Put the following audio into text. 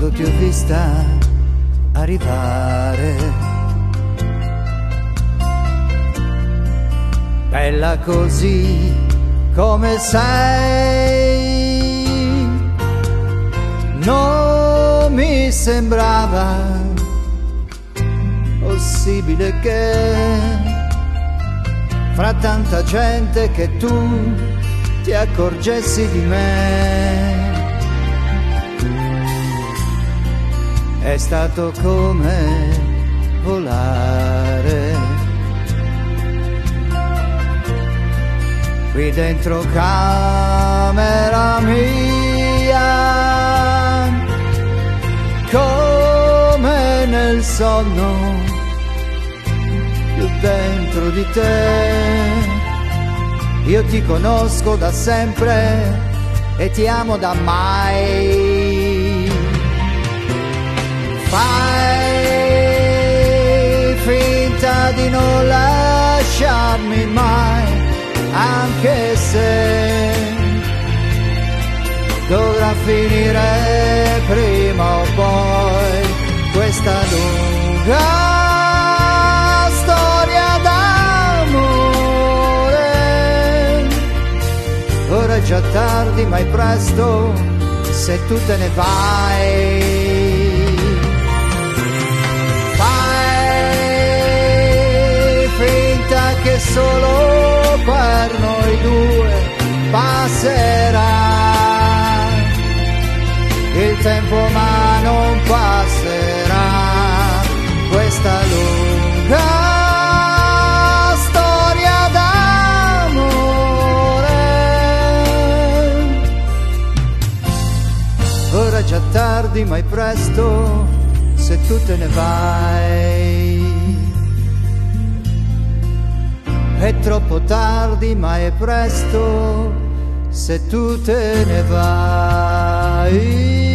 quando ti ho vista arrivare. Bella così come sei, non mi sembrava possibile che fra tanta gente che tu ti accorgessi di me. È stato come volare qui dentro camera mia, come nel sonno più dentro di te. Io ti conosco da sempre e ti amo da mai. Fai finta di non lasciarmi mai, anche se dovrà finire prima o poi questa lunga già tardi ma è presto se tu te ne vai. Fai finta che solo per noi due passerà il tempo, ma non passerà questa lunga. Ora è già tardi ma è presto se tu te ne vai. È troppo tardi ma è presto se tu te ne vai.